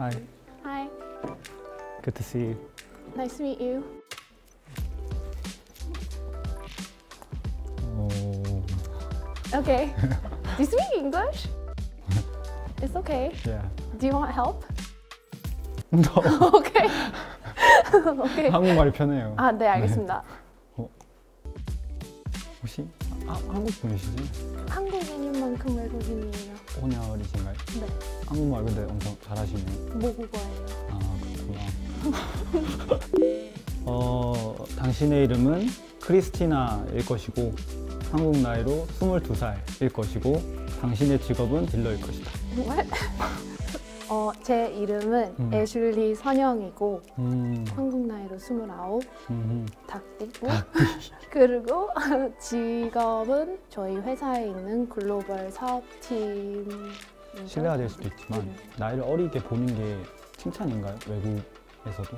Hi. Hi. Good to see you. Nice to meet you. Oh. Okay. Do you speak English? It's okay. Yeah. Do you want help? No. Okay. Okay. 한국말이 편해요. 아, 네, 알겠습니다. 네. 혹시 한국 분이시지? 한국인인 만큼 외국인이에요. 혼혈이신가요? 네. 한국말 근데 엄청 잘하시네요. 모국어예요. 아, 그렇구나. 당신의 이름은 크리스티나일 것이고 한국 나이로 22살일 것이고 당신의 직업은 딜러일 것이다. What? 제 이름은 애슐리 선영이고 한국 나이로 29, 닭띠고 그리고 직업은 저희 회사에 있는 글로벌 사업팀. 실례가 될 수도 있지만 나이를 어리게 보는 게 칭찬인가요? 외국에서도?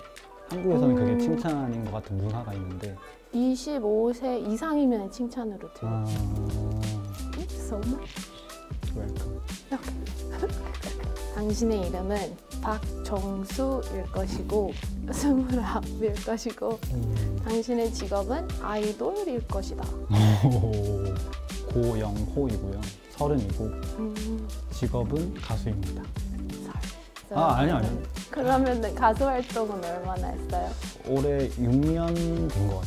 한국에서는 그게 칭찬인 것 같은 문화가 있는데 25세 이상이면 칭찬으로 들어요. 아. Thank you so much. Welcome. 당신의 이름은 박정수일 것이고 29일 것이고 당신의 직업은 아이돌일 것이다. 고영호이고요. 30이고 직업은 가수입니다. 아니요. 그러면 가수 활동은 얼마나 했어요? 올해 6년 된 것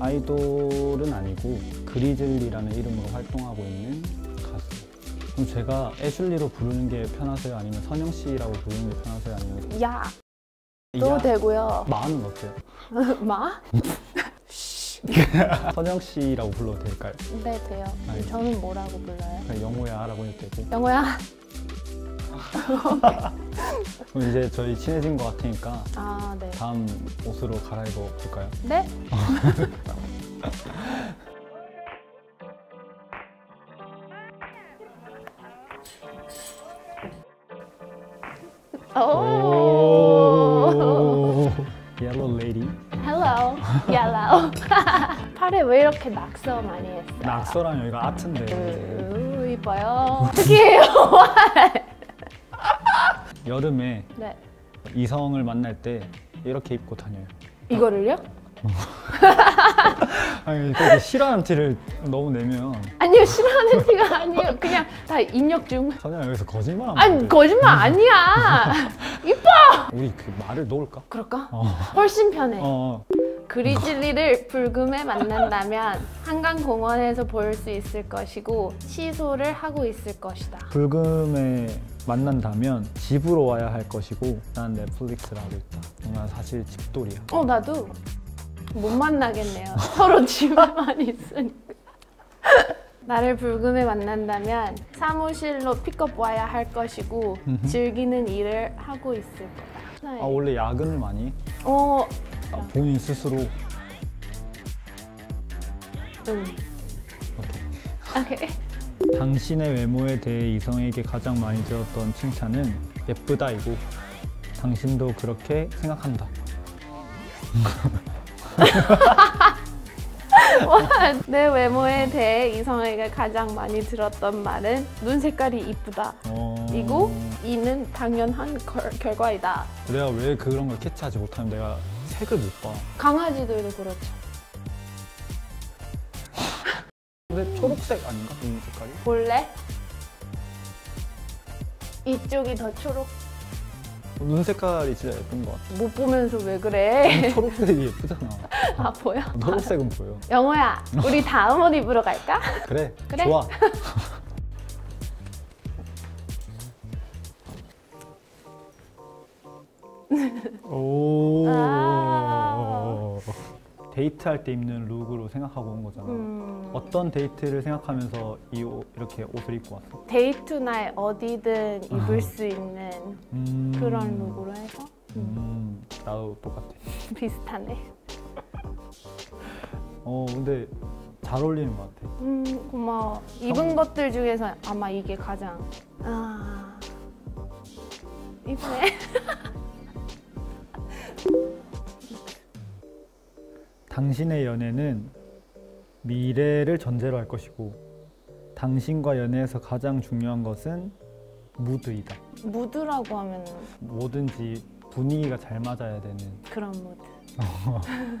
같아요. 아이돌은 아니고 그리즐리라는 이름으로 활동하고 있는 가수. 그럼 제가 애슐리로 부르는 게 편하세요? 아니면 선영 씨라고 부르는 게 편하세요? 아니면 야도 되고요. 마는 어때요? 마? 선영 씨라고 불러도 될까요? 네, 돼요. 아니, 저는 뭐라고 불러요? 영호야라고 해도 되고. 영호야. 그럼 이제 저희 친해진 것 같으니까 아, 네. 다음 옷으로 갈아입어 볼까요? 네. 오. Yellow lady. Hello. Yellow. 팔에 왜 이렇게 낙서 많이 했어요? 낙서랑 여기가 아트인데. 이뻐요. 어떻게 해요? 여름에 네. 이성을 만날 때 이렇게 입고 다녀요. 이거를요? 아니, 그렇게 싫어하는 티를 너무 내면. 아니요, 싫어하는 티가 아니에요. 그냥 다 입력 중. 선영 여기서 거짓말 안 해. 아니, 거짓말 아니야. 이뻐! 우리 그 말을 넣을까? 그럴까? 훨씬 편해. 그리즐리를 불금에 만난다면 한강공원에서 볼 수 있을 것이고 시소를 하고 있을 것이다. 불금에 만난다면 집으로 와야 할 것이고 난 넷플릭스를 하고 있다. 난 사실 집돌이야. 나도 못 만나겠네요. 서로 집에만 있으니까. 나를 불금에 만난다면 사무실로 픽업 와야 할 것이고 즐기는 일을 하고 있을 거다. 아, 원래 야근을 많이 해? 본인 스스로. 오케이. 당신의 외모에 대해 이성에게 가장 많이 들었던 칭찬은 예쁘다이고 당신도 그렇게 생각한다. 내 외모에 대해 이성에게 가장 많이 들었던 말은 눈 색깔이 이쁘다 이고 이는 당연한 결과이다. 내가 왜 그런 걸 캐치하지 못하면 내가 색을 못 봐. 강아지들도 그렇죠. 근데 초록색 아닌가? 눈 색깔이? 볼래? 이쪽이 더 초록. 눈 색깔이 진짜 예쁜 것 같아. 못 보면서 왜 그래? 초록색이 예쁘잖아. 아, 보여? 초록색은 보여. 영호야, 우리 다음 옷 입으러 갈까? 그래? 좋아. 오. 데이트할 때 입는 룩으로 생각하고 온 거잖아. 어떤 데이트를 생각하면서 이렇게 옷을 입고 왔어? 데이트 날 어디든 입을 수 있는 그런 룩으로 해서? 나도 똑같아. 비슷하네. 근데 잘 어울리는 것 같아. 고마워. 입은 것들 중에서 아마 이게 가장 이쁘네. 당신의 연애는 미래를 전제로 할 것이고 당신과 연애에서 가장 중요한 것은 무드이다. 무드라고 하면 뭐든지 분위기가 잘 맞아야 되는 그런 무드.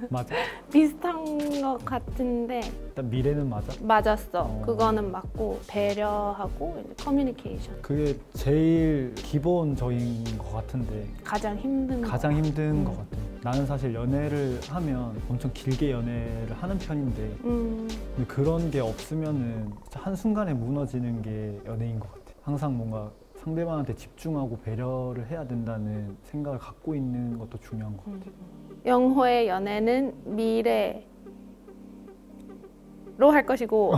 맞아. 비슷한 것 같은데 일단 미래는 맞아? 맞았어. 그거는 맞고 배려하고 이제 커뮤니케이션. 그게 제일 기본적인 것 같은데 가장 힘든 것 같아. 나는 사실 연애를 하면 엄청 길게 연애를 하는 편인데 근데 그런 게 없으면은 한순간에 무너지는 게 연애인 것 같아. 항상 뭔가 상대방한테 집중하고 배려를 해야 된다는 생각을 갖고 있는 것도 중요한 것 같아요. 영호의 연애는 미래로 할 것이고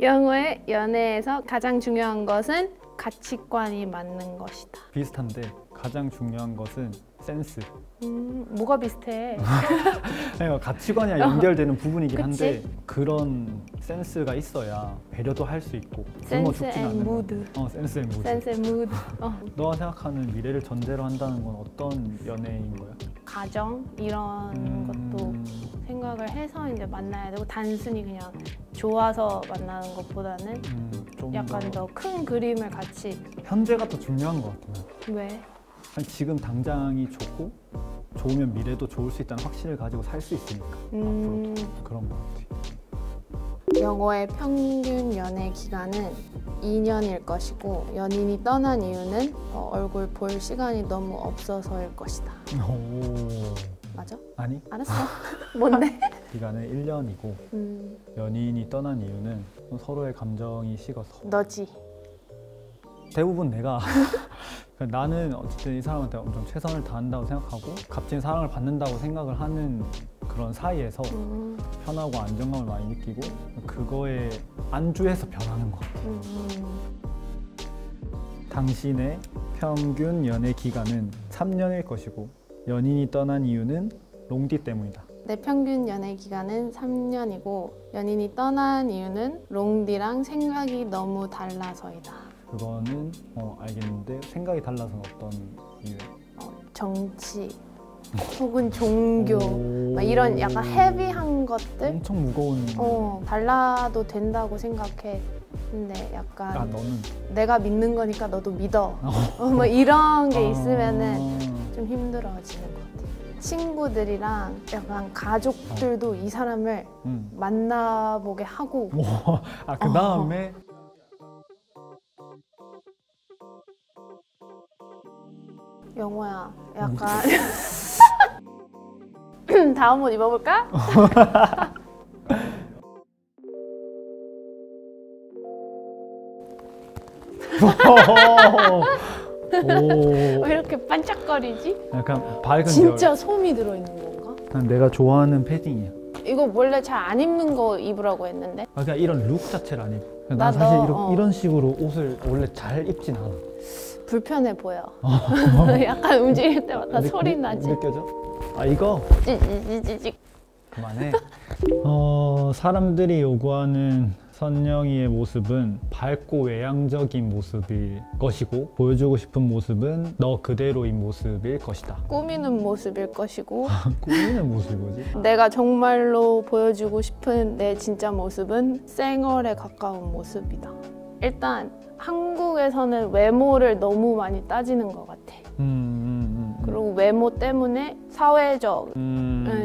영호의 연애에서 가장 중요한 것은 가치관이 맞는 것이다. 비슷한데 가장 중요한 것은 센스. 뭐가 비슷해? 가치관이랑 연결되는 부분이긴 한데 그치? 그런 센스가 있어야 배려도 할 수 있고 굶어 죽진 않는 무드. 센스 앤 무드. 너가 생각하는 미래를 전제로 한다는 건 어떤 연애인 거야? 가정 이런 것도 생각을 해서 이제 만나야 되고 단순히 그냥 좋아서 만나는 것보다는 약간 더 큰 그림을 같이. 현재가 더 중요한 것 같아요. 왜? 지금 당장이 좋고 좋으면 미래도 좋을 수 있다는 확신을 가지고 살 수 있으니까 앞으로도 그런 것 같아요. 영호의 평균 연애 기간은 2년일 것이고 연인이 떠난 이유는 얼굴 볼 시간이 너무 없어서일 것이다. 오. 맞아? 아니. 알았어. 뭔데? 기간은 1년이고 연인이 떠난 이유는 서로의 감정이 식어서. 너지. 대부분 내가. 나는 어쨌든 이 사람한테 엄청 최선을 다한다고 생각하고 값진 사랑을 받는다고 생각을 하는 그런 사이에서 편하고 안정감을 많이 느끼고 그거에 안주해서 변하는 것 같아요. 당신의 평균 연애 기간은 3년일 것이고 연인이 떠난 이유는 롱디 때문이다. 내 평균 연애 기간은 3년이고 연인이 떠난 이유는 롱디랑 생각이 너무 달라서이다. 그거는 알겠는데 생각이 달라서는 어떤 이유? 정치 혹은 종교 막 이런 약간 헤비한 것들? 엄청 무거운 달라도 된다고 생각해. 근데 약간 너는? 내가 믿는 거니까 너도 믿어. 뭐 이런 게 있으면은 좀 힘들어지는 것 같아. 친구들이랑 약간 가족들도 이 사람을 만나보게 하고 그 다음에? 영호야, 약간 다음 옷 입어볼까? 왜 이렇게 반짝거리지? 약간 밝은 진짜 겨울. 솜이 들어있는 건가? 난 내가 좋아하는 패딩이야. 이거 원래 잘 안 입는 거 입으라고 했는데? 그냥 이런 룩 자체를 안 입어. 난 사실 이런 식으로 옷을 원래 잘 입진 않아. 불편해 보여. 약간 움직일 때마다 소리 나지. 느껴져? 이거? 찌찌찌찌. 그만해. 사람들이 요구하는 선영이의 모습은 밝고 외향적인 모습일 것이고 보여주고 싶은 모습은 너 그대로인 모습일 것이다. 꾸미는 모습일 것이고 꾸미는 모습이 뭐지? 내가 정말로 보여주고 싶은 내 진짜 모습은 쌩얼에 가까운 모습이다. 일단 한국에서는 외모를 너무 많이 따지는 것 같아. 그리고 외모 때문에 사회적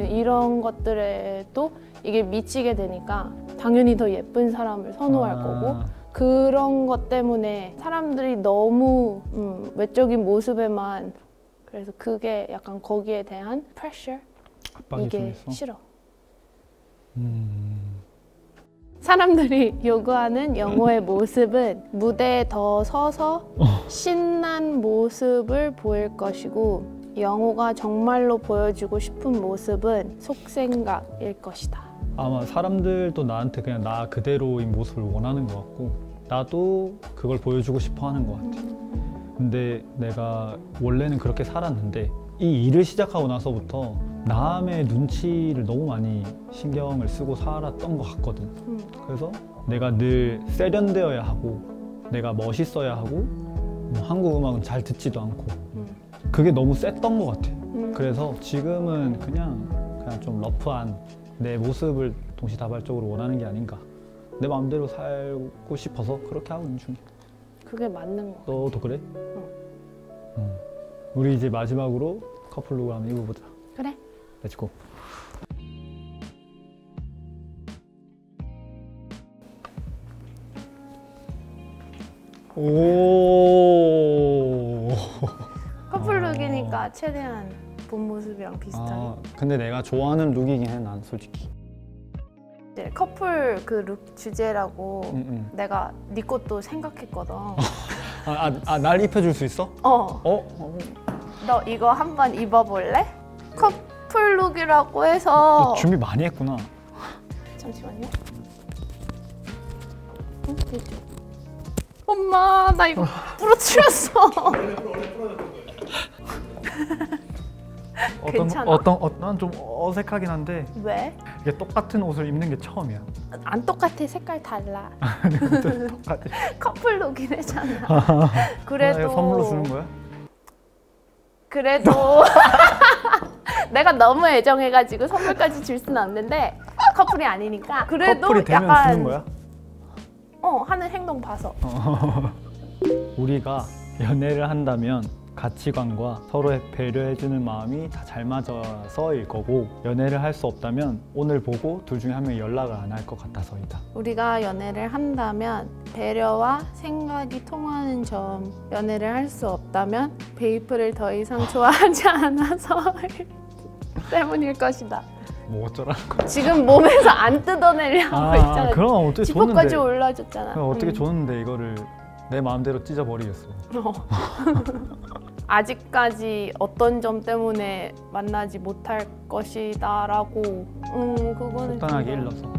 이런 것들에도 이게 미치게 되니까 당연히 더 예쁜 사람을 선호할 거고 그런 것 때문에 사람들이 너무 외적인 모습에만 그래서 그게 약간 거기에 대한 프레셔? 이게 싫어. 사람들이 요구하는 영호의 모습은 무대에 더 서서 신난 모습을 보일 것이고 영호가 정말로 보여주고 싶은 모습은 속생각일 것이다. 아마 사람들도 나한테 그냥 나 그대로인 모습을 원하는 것 같고 나도 그걸 보여주고 싶어 하는 것 같아. 근데 내가 원래는 그렇게 살았는데 이 일을 시작하고 나서부터 남의 눈치를 너무 많이 신경을 쓰고 살았던 것 같거든. 그래서 내가 늘 세련되어야 하고 내가 멋있어야 하고 한국 음악은 잘 듣지도 않고 그게 너무 셌던 것 같아. 그래서 지금은 그냥 좀 러프한 내 모습을 동시다발적으로 원하는 게 아닌가. 내 마음대로 살고 싶어서 그렇게 하고 있는 중이야. 그게 맞는 거. 너도 그래? 응. 응. 우리 이제 마지막으로 커플룩을 한번 입어보자. 그래. Let's go. 오. 커플룩이니까 최대한 본 모습이랑 비슷하게. 아, 근데 내가 좋아하는 룩이긴 해, 난 솔직히. 네, 커플 그 룩 주제라고 내가 네 것도 생각했거든. 날 입혀줄 수 있어? 어. 너 이거 한번 입어볼래? 커플 룩이라고 해서. 너 준비 많이 했구나. 잠시만요. 엄마, 나 이거 부러뜨렸어. 괜찮아? 난 좀 어색하긴 한데. 왜? 이게 똑같은 옷을 입는 게 처음이야. 안 똑같아, 색깔 달라. 똑같아. 커플룩이긴 했잖아. 그래도 선물로 주는 거야? 그래도 내가 너무 애정해가지고 선물까지 줄 수는 없는데 커플이 아니니까. 그래도 커플이 되면 약간 주는 거야? 하는 행동 봐서. 우리가 연애를 한다면 가치관과 서로의 배려해주는 마음이 다 잘 맞아서일 거고, 연애를 할 수 없다면 오늘 보고 둘 중에 한 명이 연락을 안 할 것 같아서이다. 우리가 연애를 한다면 배려와 생각이 통하는 점, 연애를 할 수 없다면 베이프를 더 이상 좋아하지 않아서 때문일 것이다. 뭐 어쩌라는 거야? 지금 몸에서 안 뜯어내려고 있잖아. 그럼 어떻게 줬는데? 지퍼까지 올라줬잖아. 그럼 어떻게 줬는데 이거를 내 마음대로 찢어버리겠어. 아직까지 어떤 점 때문에 만나지 못할 것이다 라고. 그거는 적당하게 일러서.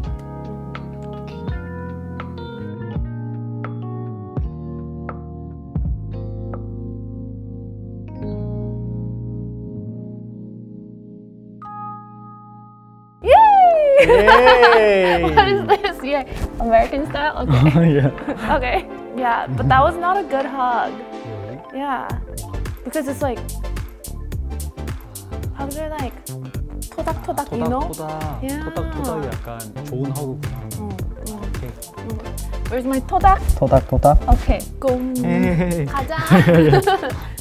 Yay! What is this? Yeah, American style? Okay. Yeah. Okay. Yeah, but that was not a good hug. Really? Yeah. Because it's like, hugs are like 토닥토닥, you know? 토닥토닥. Yeah. 토닥토닥이 약간 좋은 허그구나. Okay. Where's my 토닥? 토닥토닥. Okay. 공. 가자.